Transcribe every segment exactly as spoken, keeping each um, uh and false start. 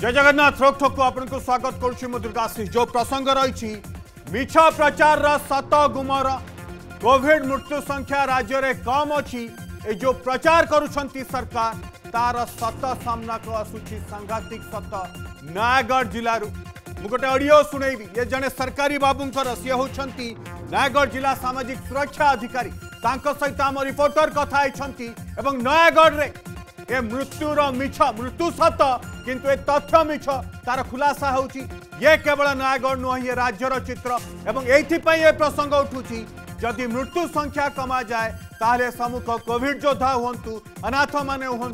जय जगन्नाथ। रोक ठोक को स्वागत करुँ दुर्गाश्री। जो प्रसंग रही मिछ प्रचार सत गुमर कोविड मृत्यु संख्या राज्य में कम अच्छी ए जो प्रचार करुँच सरकार तार सत सामना को आसूची सांघातिक सत। नयागढ़ जिलू गोटे ऑडियो सुनेबी ये जड़े सरकारी बाबूंर सी हो नयागढ़ जिला सामाजिक सुरक्षा अधिकारी सहित आम रिपोर्टर कथाई एवं नयागढ़ रे ए मृत्युर मिछ मृत्यु सत किंतु ए तथ्य मिछ तार खुलासा होउची। ये केवल नयागढ़ नुहे ये राज्यर चित्र एवं ये प्रसंग उठुची। जदि मृत्यु संख्या कमा जाए ताले सम्मुख कोविड योद्धा हूँ अनाथ माने हूँ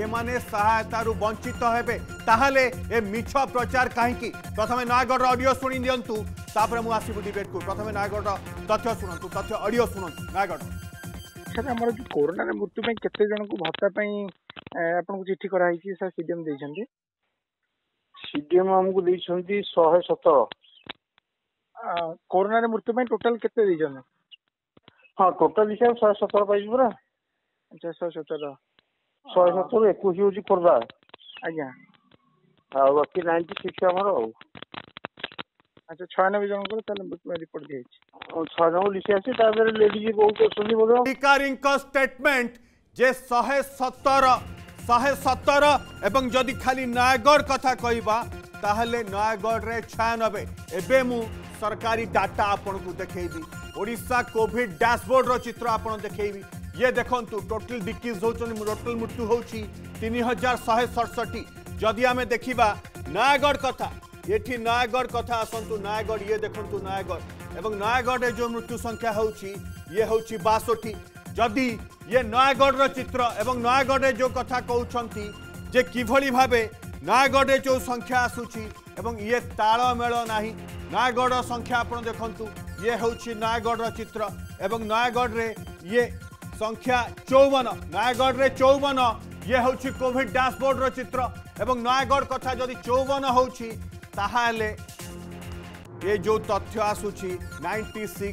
ये सहायता वंचित हेबे ताहले ए मिछ प्रचार कहीं। प्रथम नयागढ़ ऑडियो सुनी दिंतु तापर मु आसीबु डिबेट को। प्रथम नयागढ़ तथ्य सुनतु तथ्य ऑडियो सुनतु। नयागढ़ सर आम जो कोरोना मृत्यु केते जन को भत्ता आपन को चिट्ठी कराई सर सीडीएम देछंती सीडीएम हमको देछंती एक सौ सत्रह कोरोना रे मृत्यु में टोटल केते देछन। हाँ टोटाल हिसाब शहे सतर पाई पूरा। अच्छा शहे सतर शहे सतर एक हूँ खोर्धा। आज्ञा हाँ बाकी नाइंटी सिक्स आमर। अच्छा छयानबे जन रिपोर्ट दी छयानबे लिखी आसी लेडीज बहुत अच्छी बोलो अधिकारी स्टेटमेंट जे शहे सतर शहे सतर एवं जदि खाली नयागढ़ कथा कहवा ताहले नयागढ़ रे छयानबे एबे मु सरकारी डाटा आपन को देखैबी ओडिशा कोविड डैशबोर्ड रो चित्र आपन देखैबी। ये देखंतु टोटल डिक्रीज हो टोटल मृत्यु होची तीन हजार एक सौ सड़सठ। जदि आमे देखिबा नयागढ़ कथा एठी नयागढ़ कथा आसंतु नयागढ़ ये देखंतु नयागढ़ एवं नयागढ़ रे जो मृत्यु संख्या होची ये होची बासठी। जदि ये नयागढ़ रो चित्र एवं नयागढ़ रे जो कथा कहउछंती जे किभली भाबे नयागढ़ रे जो संख्या आसुची एवं ये ताळमेल नाही। नयागढ़ संख्या आपन देखंतु ये हूँ नयागढ़ चित्र एवं नयागढ़ रे ये संख्या चौवन नयागढ़ रे चौवन ये हूँ कोविड डैशबोर्ड रो चित्र एवं नयागढ़ कथा जदि चौवन होची ताहाले ये जो तथ्य आसूची छियानबे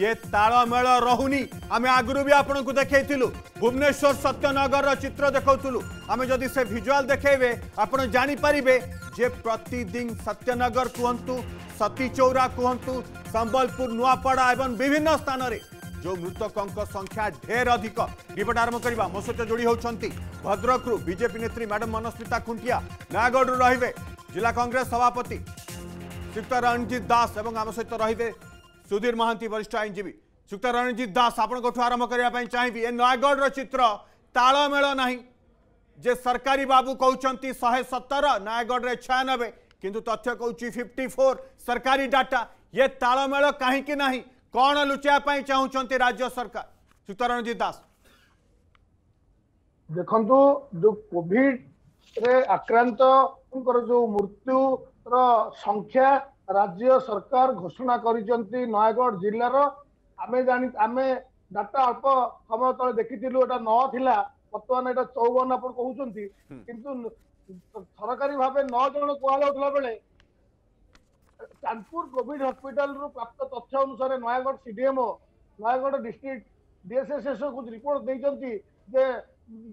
ये तालमेल रहुनी। आमे आगुरी भी आपण को देखैतिलु भुवनेश्वर सत्यनगर रो चित्र देखौतिलु। आमे जदि से विजुअल देखेबे आपण जानि परिबे जे प्रतिदिन सत्यनगर कहंतु सती चौरा कहतु संबलपुर नुआपड़ा एवं विभिन्न स्थान रे जो मृतकों संख्या ढेर अधिक। रिपोर्ट आरंभ करवा मो सहित जोड़ी होती भद्रकु बीजेपी नेत्री मैडम मनस्मिता खुंटिया। नयागढ़ रे जिला कांग्रेस सभापति श्रीयुक्त रणजीत दास एवं आम सहित रे सुधीर महांती वरिष्ठ आईनजीवी। श्रीयुक्त रणजीत दास आपंठ आरंभ करने चाहिए ए नयागढ़ चित्र तालमेल ना जे सरकारी बाबू कहते शहे सतर नयागढ़ रे छियानबे किंतु तथ्य कहूँ फिफ्टी फोर सरकारी डाटा ये तालमेल कहीं ना कौन लुचाई चाहते राज्य सरकार। श्रीयुक्त रणजीत दास देखो जो कोविड रे आक्रांत जो मृत्यु संख्या राज्य सरकार घोषणा करती नयागढ़ जिलार आम जानी आम डाटा अल्प समय तेज देखीलु एटा नाला बर्तमान एटा चौवन आप कहते कि सरकारी भाव नौ जन कहला बेले चांदपुर कोविड हॉस्पिटल रु प्राप्त तथ्य अनुसार Nayagarh CDMO Nayagarh district DSSS को रिपोर्ट देइचंती जे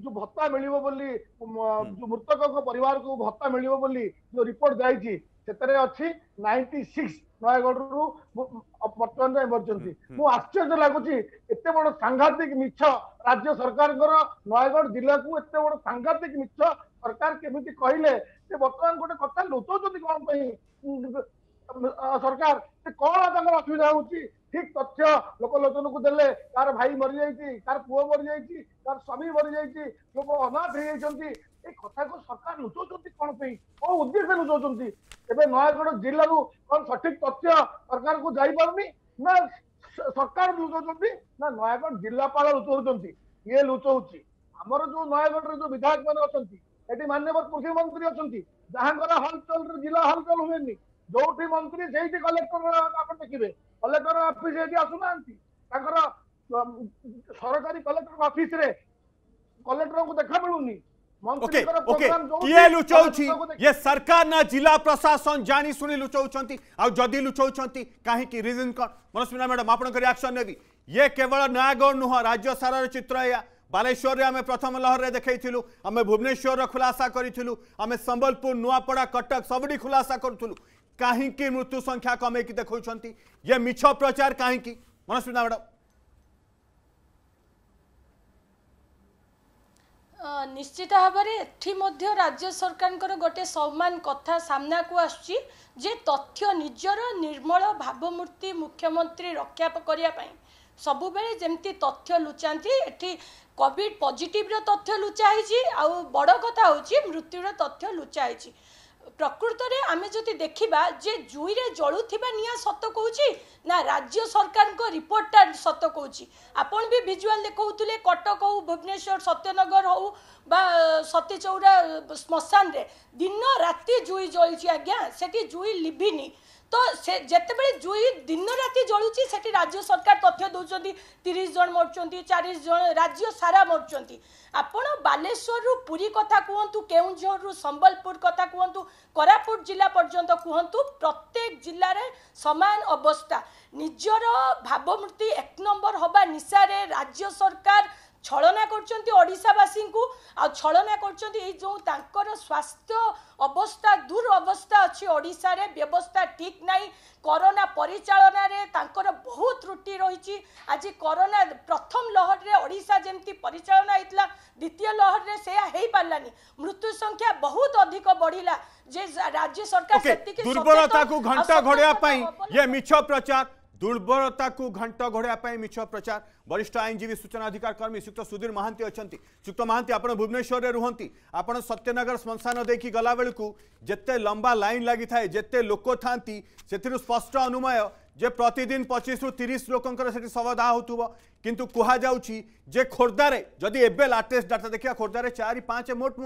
जो भत्ता मिलिबो बोली जो मृतकक परिवार को भत्ता मिलिबो बोली जो रिपोर्ट जाईची सेतरे अछि छियानबे नयागढ़ रु बर्तमान इमरजेंसी मु आश्चर्य लागुची एते बड़ सांघातिक मिछ राज्य सरकार नयागढ़ जिला को एते बड़ सांघातिक मिछ सरकार केमिति कहले से बर्तमान गोटे कथा लुचाउछंती कोन पई सरकार से कोन आदर असुविधा होउची ठीक तथ्य लोकलोचन को देले तार भाई मरि जाईची तार पुओ मरि जाईची तार स्वामी मरि जाईची लोक अनाथ हे जाईचंती ए कथा को सरकार लुचाउछंती कोन पई ओ उद्देश्य लुचाउछंती एबे नयागढ़ जिल्ला को कोन सटीक तथ्य सरकार को जाई पारनी ना सरकार लुचाउछंती ना नयागढ़ जिल्लापाल लुचाउछंती ये लुचाउची हमर जो नयागढ़ जो विधायक मान अछंती एटी माननीय कृषि मंत्री अच्छी जहां हलचल जिला हलचल हुए जो मंत्री से कलेक्टर आप देखिए कलेक्टर अफिश आसुना सरकारी कलेक्टर अफिश कलेक्टर को देखा मिलूनी ओके ओके ये लुचाऊची ये सरकार ना जिला प्रशासन जानी सुनी लुचाऊछंती आ जदी लुचाऊछंती काहे की रीजन कौन मनस्मिना मैडम आपन रिएक्शन ने भी ये केवल नयागढ़ नुह राज्य सारा चित्र या बालेश्वर आम प्रथम लहर में देखु आम भुवनेश्वर खुलासा करूँ आम संबलपुर नुआपड़ा कटक सबुठी खुलासा करूँ कहीं मृत्यु संख्या कमे कि देखा ये मिछ प्रचार कहीं मनस्मिता मैडम निश्चित भाव में राज्य सरकार गोटे समान कथा सामना को आसुची जे तथ्य निजर निर्मल भावमूर्ति मुख्यमंत्री रक्षा करने सबुबले जमती तथ्य लुचाती एटी कोविड पॉजिटिव तथ्य लुचाई आउ बड़ कथा हूँ मृत्युर तथ्य लुचाई प्रकृत में आम जो देखा जे जुई में जलुवा निआ सत कौची ना राज्य सरकार को रिपोर्टटा सत कौची आपण भी भिजुआल देखते कटक हो भुवनेश्वर सत्यनगर हो बा सतीचौरा श्मशान रे दिन राति जुई जलुची आज्ञा सेठी जुई लिभिनी तो से जितेबले जुई दिन राति जलुची सेठी राज्य सरकार तथ्य दौरान तीस जन मरुंट चालीस जन राज्य सारा मरुंट आपण बालेश्वर पुरी कथा कहतु केउंझर संबलपुर कथा कहतु कोरापुट जिला पर्यंत कहतु प्रत्येक जिले सामान अवस्था निजर भावमूर्ति एक नंबर हवा निशारे राज्य सरकार छलना करशावासी को आलना कर स्वास्थ्य अवस्था दूर अवस्था अच्छी ओडिशारे व्यवस्था ठीक नहीं कोरोना परिचालन बहुत त्रुटि रही आज कोरोना प्रथम लहर में ओडिशा जमती परिचालन होता द्वितीय लहर में से हो पारानी मृत्यु संख्या बहुत अधिक बढ़ला जे राज्य सरकार दुर्बलता को घंटा घोड़ा मिछ प्रचार दुर्बलता को घंट घोड़ाई मिछ प्रचार वरिष्ठ आईनजीवी सूचना अधिकार कर्मी श्रीयुक्त सुधीर महांती अच्छा श्रीयुक्त महांती आप भुवनेश्वर में रुहंती आप सत्यनगर श्मशान देखि गला बेलू जिते लंबा लाइन लगी थाए जिते लोक था स्पष्ट अनुमय जे प्रतिदिन पच्चीस रु तीस लोकंर से शव दाह हो किंतु कहुच्छी जे खोर्धारे जदि एवं लाटेस्ट डाटा देखा खोर्धारे चार पाँच मोट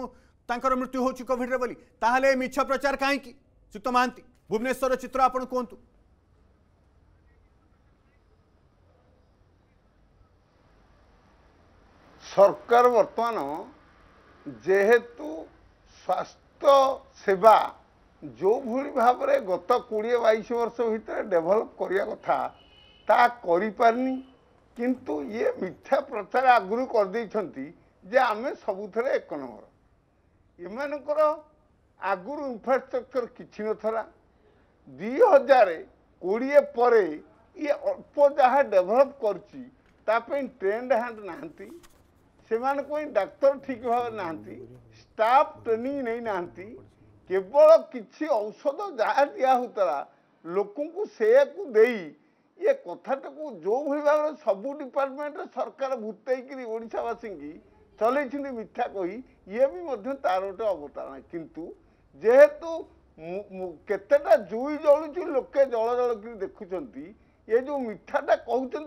तर मृत्यु होविड्रे बोली ताहले मिछ प्रचार कहीं श्रीयुक्त महांती भुवनेश्वर चित्र आप कहतु सरकार बर्तमान जेहेतु स्वास्थ्य सेवा जो भली भाव में गत कोड़े बैश वर्ष भितर डेभलप करिया कथा ता करि पारनी किंतु ये मिथ्या प्रचार आगुरी कर देइछंती जे आमे सबुथरे एक नंबर इमानकर आगुरी इंफ्रास्ट्रक्चर किछि नथरा दो हज़ार बीस पर ये अल्प जहाँ डेभलप करछि ता पे ट्रेंड हैंड नाहंती सेमान कोई डाक्टर ठीक भाव नांती स्टाफ ट्रेनिंग नहीं नांती केवल किसी औषध जहाँ दिहतला लोकू से ये कथाटा को जो भी भाव सब डिपार्टमेंट सरकार भूतईकि ओडावासी की चलती मिथ्या कही ये भी तार गोटे अवतारणा किंतु जेहेतु केतेटा जुई जलुची लोके जल जल कर देखुंट ये जो मिथ्याटा कहते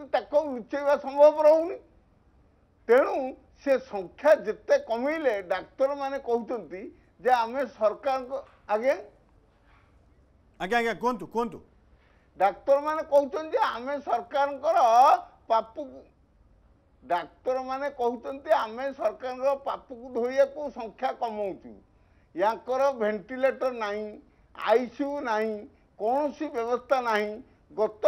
लुचेवा संभव रहूनी तेणु से संख्या जिते कमेले डाक्टर माने कहते जे आमे सरकार को आगे आगे आगे कहतु कहतु डाक्टर माने कहते जे आमे सरकार पापु डाक्टर माने कहते आमे सरकार पापु को धोया को संख्या कमाऊँ यांकर वेंटिलेटर नहीं आईसीयू नहीं कौन सी व्यवस्था नहीं गत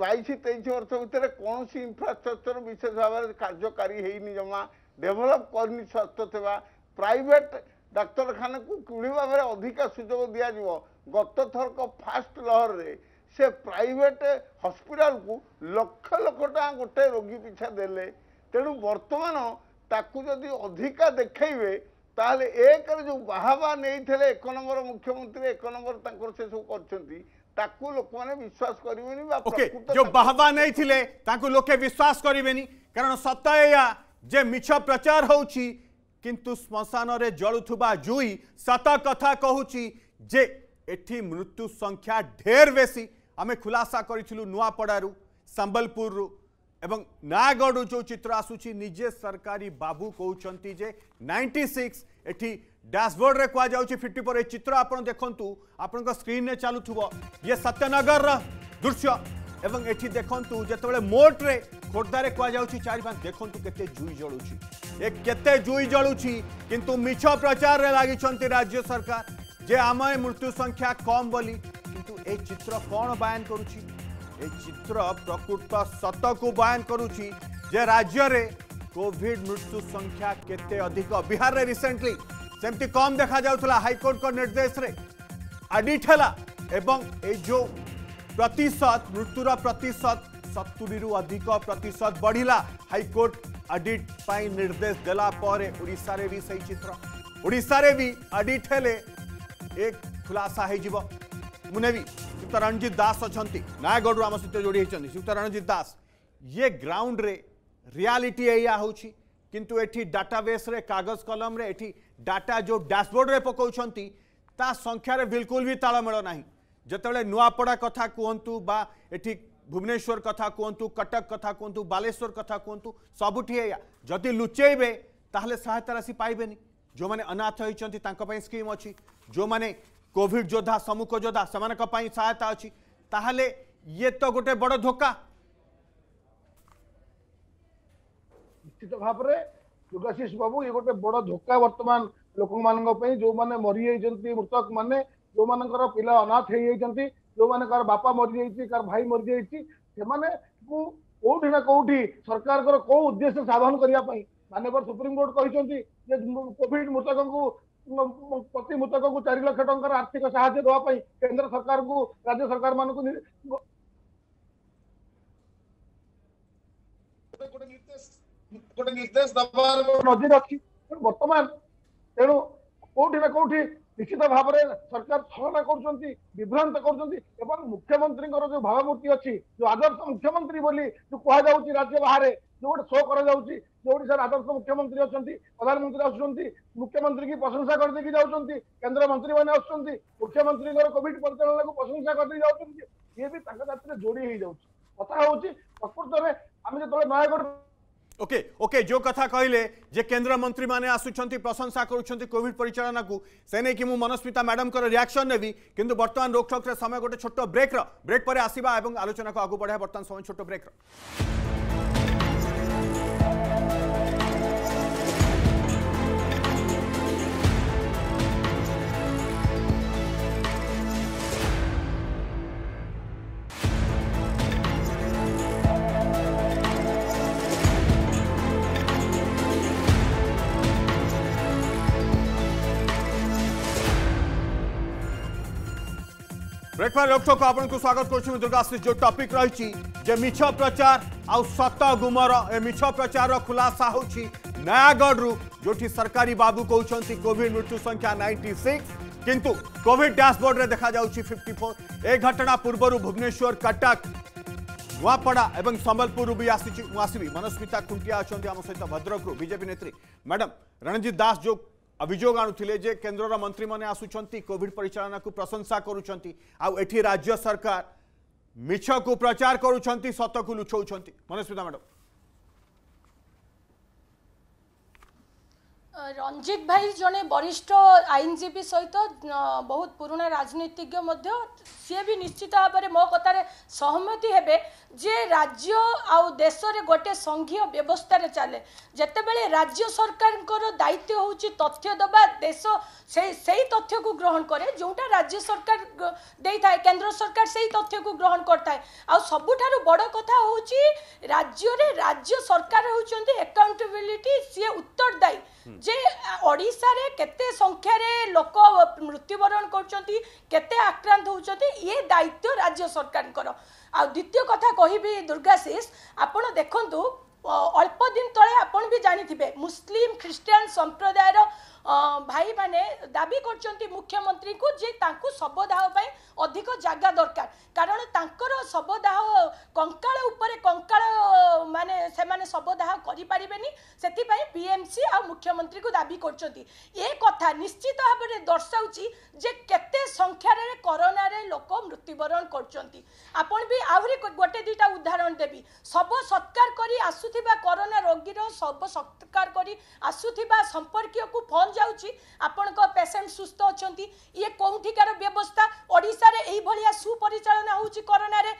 बैश तेईस वर्ष भितर कौन सी इंफ्रास्ट्रक्चर विशेष भाव में कार्यकारी होनी जमा डेभलप करनी स्वास्थ्य सेवा प्राइवेट डाक्तखाना को कि भाव में अधिका सुजोग दीजिए गत थरक फास्ट लहर में से प्राइवेट हस्पिटाल को लक्ष लक्ष टाँग गोटे रोगी पिछा देले तेणु बर्तमान ताकू जदि अधिका देखेबे ताले एक जो बाहवा नहीं थे एक नंबर मुख्यमंत्री एक नंबर तक से सब कर विश्वास okay, जो बाहवा नहीं थिले ताकु लोके विश्वास करेनि कारण सत या जे मिछ प्रचार होउची किंतु स्मशान रे जलुवा जुई सत कथा कहूची जे एठी मृत्यु संख्या ढेर बेसी आमे खुलासा करिथिलु नुआपड़ारू संबलपुर एवं नागड़ जो चित्र आसुची निजे सरकारी बाबू कहते जे छियानबे एठी डैशबोर्ड रे कह जाउची फिफ्टी पर चित्र आप देखु आपन स्क्रीन रे चालू ये सत्यनगर दृश्य एवं एठी देखु जिते मोट रे खोर्धारे कह जाउची चार पांच देखु केते जुई जलुची ए केते जुई जलुची किंतु मिछ प्रचार रे लागिचंती राज्य सरकार जे आम मृत्यु संख्या कम बोली किंतु ए चित्र कौन बयान करुची ए चित्र प्रकृत सत को बयान करुची जे राज्य रे कोविड मृत्यु संख्या केते अधिक बिहार रे रिसेंटली सेमती कम देखा जाउथला हाईकोर्ट को निर्देश रे ऑडिट हला एवं ए जो प्रतिशत मृत्युर प्रतिशत सत्तरी रु अधिक प्रतिशत बढ़िला हाईकोर्ट ऑडिट पाई निर्देश देला पर ओडिसा रे भी सही चित्र ओडिसा रे भी ऑडिट हेले एक खुलासा है जीव मुनेवी श्रीयुक्त रणजीत दास अच्छी नयगढ़ आम सहित जोड़ी होती श्रीयुक्त रणजीत दास ये ग्राउंड रे रियलिटी एया होची किंतु एठी डाटाबेस रे कागज कलम रे एठी डाटा जो डैशबोर्ड रे पकाउछंती ता संख्या रे बिल्कुल भी तालमेल नाही जतबेले नुआपड़ा कथा कहंतु बा एठी भुवनेश्वर कथा कहंतु कटक कथा कहंतु बालेश्वर कथा कहंतु सबुठी एया जदि लुचेइबे ताहले सहायता राशि पाइबेनी जो माने अनाथ होइछंती तांका पई स्कीम अछि जो माने कोविड योद्धा सम्मुख योद्धा समानक पई सहायता अछि ताहले ये तो गोटे बड़ धोका निश्चित भाव में योगाशीष बाबू ये गोटे बड़ धोका बर्तमान लोक मानी जो मैंने मरी जाती मृतक मैंने जो मान पा अनाथ होती जो मैंने कार बापा मरी जा कार भाई मरी जाने कौटी ना कौटी सरकार को कौ उद्देश्य साधन करने मानवर सुप्रीमकोर्ट कहते कोविड मृतक को प्रति मृतक को चार लाख टकर आर्थिक साहाय्य देवाई केन्द्र सरकार को राज्य सरकार मान गोटे निर्देश दबार नजर अच्छी बर्तमान तेणु कौटी ना कौटी निश्चित भाव में सरकार छलना करभ्रांत कर मुख्यमंत्री जो भावमूर्ति अच्छी जो आदर्श मुख्यमंत्री बोली जो कहुच्च राज्य बाहर जो गोटे शो कर आदर्श मुख्यमंत्री अच्छा प्रधानमंत्री आसुँच मुख्यमंत्री की प्रशंसा करदे जाऊँच केन्द्र मंत्री मैंने आसुँच मुख्यमंत्री कोविड परिचालन को प्रशंसा करदे जाऊँच ये भी ताकत जोड़ी हो जाऊँच कथा हूँ प्रकृत में आम जो Nayagarh okay okay, okay okay, जो कथा कहले जे केंद्र मंत्री माने आसुचंती प्रशंसा करूचंती कोविड परिचालन को से नहीं कि मु मनस्मिता मैडम को रिएक्शन नेबी किंतु बर्तमान रोकठोक रे समय गोटे छोटो ब्रेक रो ब्रेक पर आसीबा एवं आलोचना को आगु बढ़ा बर्तमान समय छोटो ब्रेक रो ब्रेक पर रोकठोक आपको स्वागत करुँ दुर्गाश्री जो टॉपिक रही जे मिछ प्रचार आउ सत गुमर ए मिछ प्रचार खुलासा हो नयागढ़ जो सरकारी बाबू कहते कोविड मृत्यु संख्या छियानबे किंतु कोविड डैशबोर्ड रे देखा जाउछि चौवन ए घटना पूर्व भुवनेश्वर कटक नुआपड़ा एवं संबलपुर भी आसबी मनस्मिता खुंटिया अच्छा आम सहित भद्रकू बीजेपी नेत्री मैडम रणजीत दास जो अभियोग आणुले जे केन्द्र मंत्री मैंने आसुंच कोविड परिचालन को प्रशंसा करुँच राज्य सरकार मिछ को प्रचार करुँच सत को लुचाऊँ मनस्मिता मैडम रंजित भाई जड़े वरिष्ठ आईनजीवी सहित बहुत पुराणा राजनीतिज्ञ सी भी निश्चित भाव में मो कतार सहमति हे जे राज्य आउ देश रे गोटे संघीय व्यवस्था रे चले जितेबले राज्य सरकार दायित्व हूँ तथ्य दबा देश से सही तथ्य को ग्रहण करे जोटा राज्य सरकार दे था केन्द्र सरकार से तथ्य को ग्रहण करता है आ सबुठारु बड़ कथा हूँ राज्य रे राज्य सरकार होउचंती अकाउंटेबिलिटी सी उत्तरदायी जे ओडिशा रे केते संख्या रे लोक मृत्युवरण करचंती केते आक्रांत होचंती ये दायित्व राज्य सरकार कर आ द्वितीय कथा कहि दुर्गाशीष आपण देखंतु अल्प दिन तले आपण भी जानिथिबे मुस्लिम ख्रिस्टियन संप्रदाय रो भाई माने दाबी करचंती मुख्यमंत्री को जे तांकु सबदाह पय अधिक जागा दरकार कारण तांकर सबदाह कंकाल उपरे कंकाल माने से माने सबदाह करि परिबेनी सेति पय पीएमसी आ मुख्यमंत्री को दाबी करचंती ए कथा निश्चित भाबरे दर्शाउची जे केते संख्या रे कोरोना रे लोक मृत्युवरण करचंती आपण भी आहुरी गोटे दीटा उदाहरण देबी सब सत्कार करी आसुथिबा कोरोना रोगी रो सब सत्कार करी आसुथिबा संपर्कीय को फोन जाउची आपण को पेशेंट सुस्त अछंती ये कोंठिकार व्यवस्था ओडिसा रे एही भलिया सुपरिचालन होउची कोरोना रे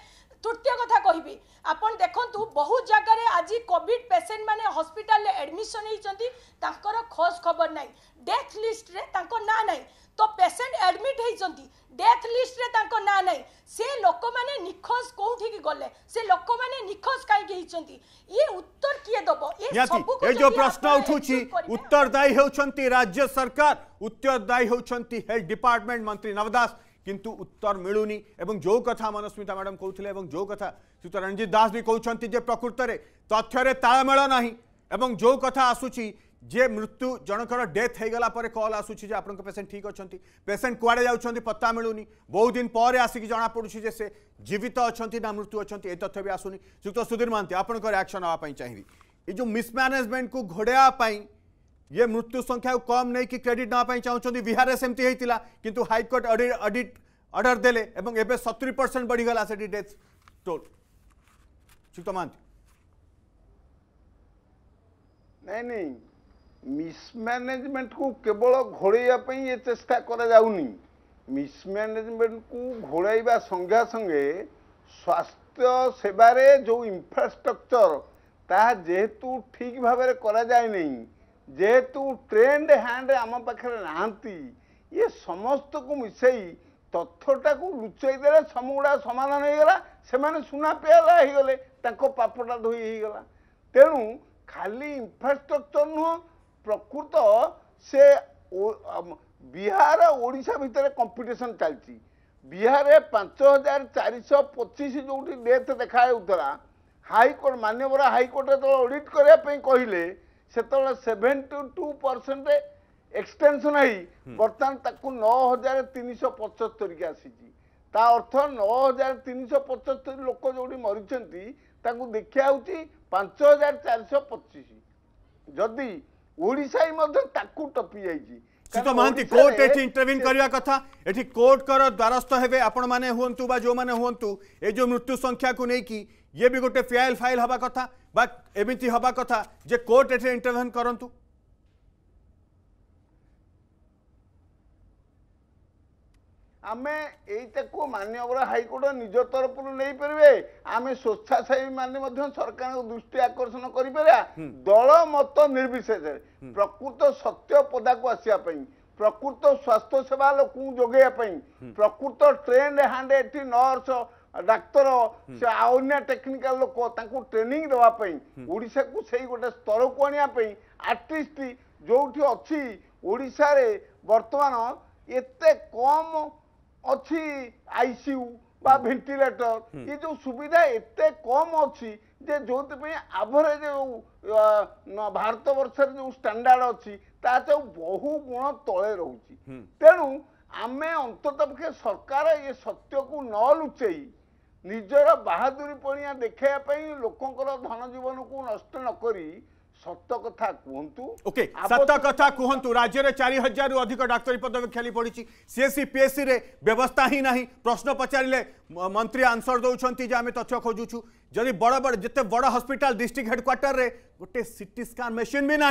तृतीय कथा कहिबी आपण देखंतु बहुत जगह रे आजि कोविड पेशेंट माने हॉस्पिटल रे एडमिशन हेइचंती तांकर खोज खबर नाही डेथ लिस्ट रे तांको ना नाही तो पेशेंट एडमिट हेइचंती डेथ लिस्ट रे तांको ना नाही से लोक माने निखोज कोठी की गले से लोक माने निखोज काई के हेइचंती ये उत्तर किए दबो ये सब ए जो प्रश्न उठुची उत्तरदायी होउछंती राज्य सरकार उत्तरदायी होउछंती हेल्थ डिपार्टमेंट मंत्री नव दास किंतु उत्तर मिलूनी एवं जो कथा मनस्मिता मैडम कहते हैं जो कथा श्रीयुत रणजीत दास भी कहते जे प्रकृत में तथ्य तालमेल नहीं एवं जो कथा आसूची जे मृत्यु जनकर डेथ हो गला पर कॉल आसूची आप पेसेंट ठीक अच्छा पेसेंट कुआड़े जाऊँच पत्ता मिलूनी बहुत दिन पर आसिकी जना पड़ू से जीवित अच्छा ना मृत्यु अच्छा ये तथ्य भी आसूनी श्रीयुत सुधीर महांती आप रिएक्शन आवाप चाहिए ये जो मिसमैनेजमेंट को घोड़ाई ये मृत्यु संख्या को कम नहीं कि क्रेडिट नापाई चाहते बिहार सेमती होता किंतु हाईकोर्ट ऑडिट ऑर्डर देले एवं एबे सत्तरी परसेंट बढ़ीगला से डेथ टोल श्रीयुक्त महांती नहीं नहीं मिसमैनेजमेंट को केवल घोड़ाई चेष्टा कराऊनी मिसमैनेजमेंट को घोड़ाइबा संगे संगे स्वास्थ्य सेवारे जो इंफ्रास्ट्रक्चर ता जेहेतु ठीक भाव करा जाय नहीं जेहेतु ट्रेंड हैंड आम पाखे नहांती ये समस्त को मिसई तथ्यटा को लुचई देले समूड़ा समाधान होगा से मैंने सुना पेला होगले पापटा धोई होगा तेणु खाली इंफ्रास्ट्रक्चर नुह प्रकृत से बिहार ओडिशा भितर कंपिटिशन चलती बिहार में पांच हजार चार सौ पचीस जो डेथ देखा हाईकोर्ट मान्यवर हाईकोर्ट जो ऑडिट करने कहले सेतले सेवेन्टी टू परसेंट एक्सटेनसन हो बर्तमान नौ हजार तीन सौ पचहत्तर की आसी अर्थ नौ हजार तीन सौ पचहत्तर लोक जो मरीज देखा पांच हजार चार सौ पचीस जदि ओडिशा ही टपी जाइए श्रीयुत महांती कोर्ट एठी इंटरव्यून करिया कथा एठी कोर्ट कर द्वारस्थ हेबे आपण माने हुंतु बा जो माने हुंतु ए जो मृत्यु संख्या को नहीं कि ये भी गोटे फाइल फाइल हवा कथा बा एमिति हवा कथा जे कोर्ट एठी इंटरव्यून करंतु आमे एटा को मान्यवर हाईकोर्ट निज तरफ नहीं पारे आम स्वेच्छासेवी मानने सरकार को दृष्टि आकर्षण करा दल मत निर्विशेष प्रकृत सत्य पदा को आसाप प्रकृत स्वास्थ्य सेवा लोक जोगाई प्रकृत ट्रेन हैंड एटी नर्स डाक्तर से अन्य टेक्निकाल लोक ट्रेनिंग देवाई ओडिशा को सही गोटे स्तर को आने आर्टिस्ट जो अच्छी ओडिशा रे बर्तमान एते कम अच्छी आईसीयू बा भेंटिलेटर ये जो सुविधा एते कम अच्छी जे जो एवरेज भारत वर्ष जो स्टैंडर्ड अच्छी बहु गुण तले रही तेणु आम अंततः सरकार ये सत्य को न लुचई निजर बाहादुरीपणिया देखापी लोकंर धन जीवन को नष्ट नकरी सत्य कथा कहतु ओके सत्य कथा कहतु राज्य में चार हजार रु अधिक डाक्तरी पद खाली पड़ी सीएससी पीएससी रे व्यवस्था ही नहीं प्रश्न पचारे मंत्री आंसर दौरान आम तथ्य खोजुचु जदि बड़ बड़ जिते बड़ हस्पिटाल डिस्ट्रिक्ट हेडक्वार्टर रे गोटे सीटी स्कान मेसीन भी ना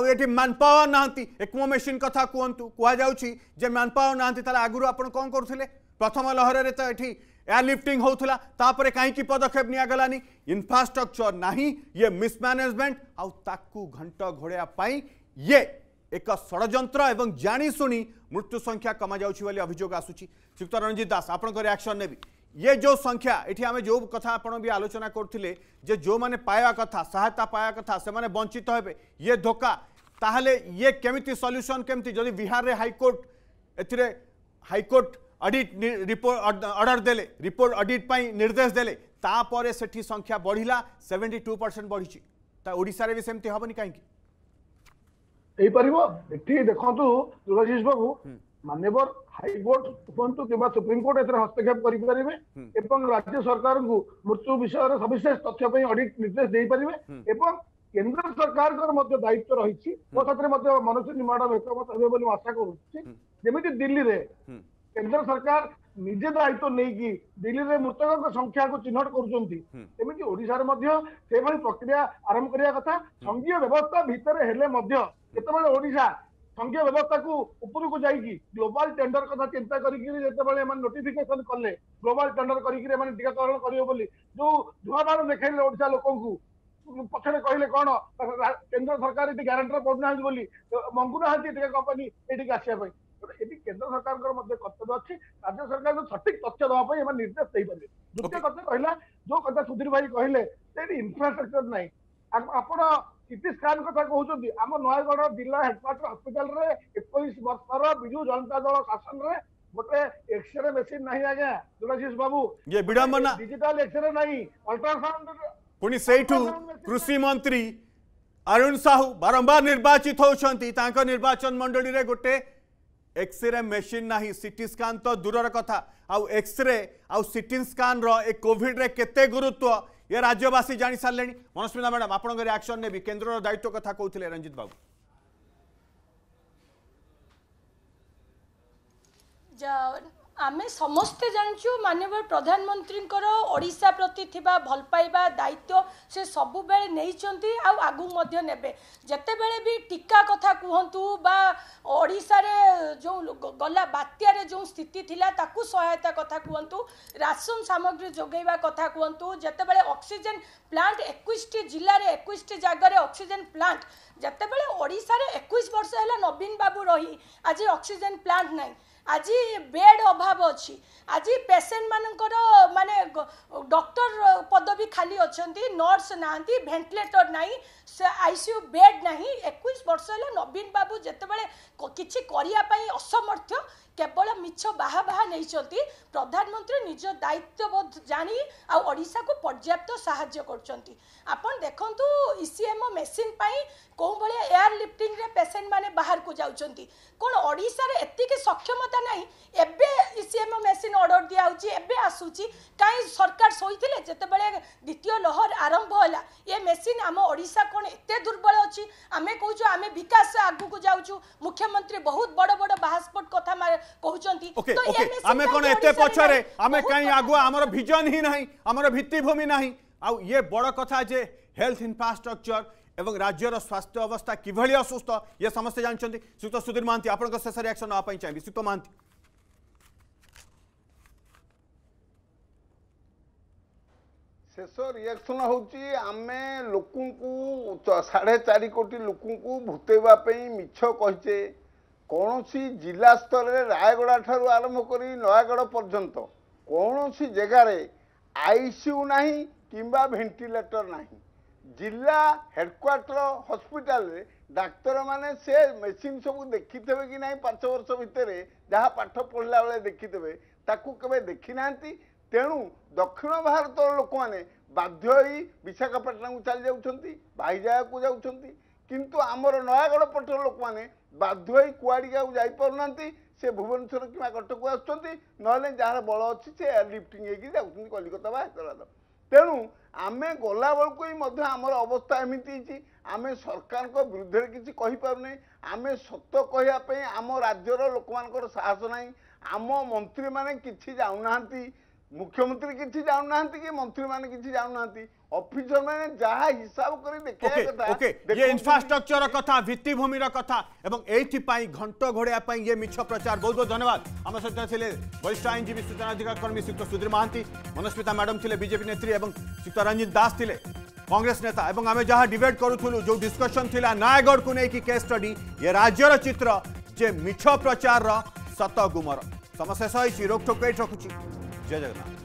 आठ मैन पावर ना एक्मो मेसीन कथा कहतु कह मैन पावर ना आगुरी आप कौन प्रथम लहर में तो ये एयरलिफ्टिंग होता तापर कहीं पदक्षेप निगलानी इंफ्रास्ट्रक्चर नहीं ये मिसमैनेजमेंट आउ घंट घोड़ाई ये एक षड्यंत्र एवं जानी सुनी मृत्यु संख्या कमा जाउछि वाली अभियोग आसुछि श्रीयुक्त रणजीत दास आपन को रिएक्शन नेबी ये जो संख्या एठी आमे जो कथा आपण भी आलोचना करथिले जे जो माने पाया कथा सहायता पाया कथा से माने वंचित हेबे ये धोखा ताहले ये केमिति सॉल्यूशन केमिति जदि बिहार रे हाईकोर्ट एथिरे हाईकोर्ट ऑडिट रिपोर्ट ऑर्डर देले रिपोर्ट ऑडिट पाई निर्देश देले तापरे सेठी संख्या बढ़िला सेवेंटी टू परसेंट बढ़ी ता ओडिसा रे भी सेमती हबनी काई की ए परिबो एठी देखंतु दुर्गाजीश बाबू मान्यवर हाईकोर्ट उपंतु किबा सुप्रीम कोर्ट एतरे हस्तक्षेप करि परिबे एवं राज्य सरकार को मृत्यु विषय रे सविशेष तथ्य पई ऑडिट निर्देश देई परिबे एवं केंद्र सरकार को मध्य दायित्व रहिछि ओ क्षेत्र मध्य मनोज मैडम एकमत हेबे बोली आशा करूछि जेमिति दिल्ली रे केंद्र सरकार निजे दायित्व नहीं दिल्ली में मृतकों संख्या को चिन्हट कर प्रक्रिया आरंभ करिया कथा संघीय व्यवस्था भितर हेले मध्य जेतेबेले ओडिशा संघीय व्यवस्था को ऊपर को जाइकी ग्लोबल टेंडर कथा चिंता करते नोटिफिकेशन कले ग्लोबल टेंडर कर टीकाकरण करेंगे जो धुआधार देखने ओडिशा लोक को पक्षे कहले कौन केंद्र सरकार ग्यारंटर पड़ना मंगूना कंपनी ये आसापी केंद्र सरकार कर्तव्य अच्छी राज्य सरकार सठिक तथ्य दवाई निर्देश दे पारे द्वितीय कथा कहला जो कथा सुधीर भाई कहले इंफ्रास्ट्रक्चर नहीं सीटी स्कान कथा कहते आम नयगढ़ जिला हेडक्वार्टर हस्पिटाल एक वर्ष विजु जनता दल शासन में गोटे एक्सरे मेसीन ना आज्ञा तुलाशीष बाबू ये विडंबना डिजिटल एक्सरे नहीं अल्ट्रासाउंड पुनी सेठू कृषि मंत्री अरुण साहू बारंबार निर्वाचित होछंती तांको निर्वाचन मंडली रे गोटे एक्सरे मेसीन नाही सीटी स्कैन तो दूरर कथा आउ एक्सरे आउ सीटी स्कैन रो ए कोविड रे केते गुरुत्व ये राज्यवासी जानि सारलेनी मनस्मिता मैडम आपनकर रिएक्शन नेबी केंद्र रो दायित्व कथा कहथिले रंजित बाबू आमे समस्ते जानचु माननीय प्रधानमंत्री ओडिशा प्रति थिबा भलपाइबा दायित्व से सबु बेले नैचंती आ आगु मध्य नेबे जते बेले भी टीका कथा कहंतु बा ओडिशा रे जो गला बात्या रे जो स्थिति थिला ताकु सहायता कथा कहंतु राशन सामग्री जोगैबा कथा कहंतु जते बेले ऑक्सीजन प्लांट इक्कीस टी जिल्ला रे इक्कीस टी जागा रे ऑक्सीजन प्लांट जते बेले ओडिशा रे इक्कीस वर्ष हैला नवीन बाबू रही आज ऑक्सीजन प्लांट नाही आज बेड अभाव अच्छी आज पेसेंट मानकर माने डॉक्टर पदवी खाली अच्छा नर्स ना भेंटिलेटर ना आईसीयू बेड ना इक्कीस वर्ष है नवीन बाबू जितेबाला किसी करने असमर्थ केवल मिछ बाहा बाहा नहीं प्रधानमंत्री निज दायित्वबोध जानी ओडिशा को पर्याप्त साहाय्य करछंती आपण देखंतु ईसीएमओ मेसीन पाई को भलिया एयर लिफ्टिंग रे पेशेंट माने बाहर को जाउछंती कोन ओडिशा रे एतिके सक्षमता नाही एबे ईसीएमओ मेसीन ऑर्डर दिया होची एबे आसुची काई सरकार सोइथिले जते बेले द्वितीय लहर आरंभ होला ये मेसीन हम ओडिशा कोन एते दुर्बल अछि आमे कहूछु आमे विकास आगु को जाउछु मुख्यमंत्री बहुत बड़ बड़ बाहास्पोर्ट कथा कहउचंती तो ये मेसीन आमे कोन एते पछरे आमे काई आगु हमर विजन ही नाही हमर भित्तिभूमि नाही आ ये बड़ कथा जे हेल्थ इंफ्रास्ट्रक्चर एवं राज्यर स्वास्थ्य अवस्था किभली असुस्थ ये समस्ते जानते श्रीयुक्त सुधीर महांती आपन शेष रिएक्शन नापी चाहिए श्रीयुक्त महांती शेष रिएक्शन होची आमे लोकन को साढ़े चार कोटी लोकन को भूतेबा पई मिछ कहिजे कौन सी जिला स्तर रे रायगड़ा ठारू आरंभ करी नयागड़ पर्यंत कौन सी जगह रे आईसीयू नाही किंबा वेंटिलेटर नाही जिला हेडक्वार्टर हॉस्पिटल रे डाक्तर माने से मेसीन सब देखी थे कि नहीं पांच वर्ष भितर जहाँ पाठ पढ़ला बेले देखी थे ताकू केबे देखी ना तेणु दक्षिण भारत लोक मैंने बाध्य विशाखापट्टनम चली जाती भाईजाया को जाती किंतु आमर नयागढ़ पट लोक मैंने बाध्य कुआड़िका जापर ना से भुवनेश्वर कि कटक आसुँच ना बल अच्छी से एयरलिफ्टिंग होगी कलिकता बा हैदराबाद तेणु आम गला बेलू ही आमर अवस्था एमती है आम सरकार विरुद्ध किसी कहीपे आम सत कहवाई आम राज्यर लोक मान साहस ना आम मंत्री मैंने किसी जाऊना मुख्यमंत्री किसी जाऊना कि मंत्री मैंने किसी जाऊना ऑफिसर मैंने जहाँ हिसाब कर देखिए कथा ओके ये इंफ्रास्ट्रक्चर कथा भित्तिभूमि कथा एवं एई घंट घोड़ा ये मिछ प्रचार बहुत बहुत धन्यवाद आम सहित थे वरिष्ठ आईनजीवी सूचना अधिकार कर्मी श्रीयुक्त सुधीर महांती मनस्मिता मैडम थे बीजेपी नेत्री और श्रीयुक्त रंजीत दास थे कांग्रेस नेता और आम जहाँ डिबेट करूँ जो डिस्कसन थी नयागढ़ को लेकिन केस स्टडी ये राज्यर चित्र जे मिछ प्रचार सत गुमर समय शेष होोक ठोक रखुची जय जगन्नाथ।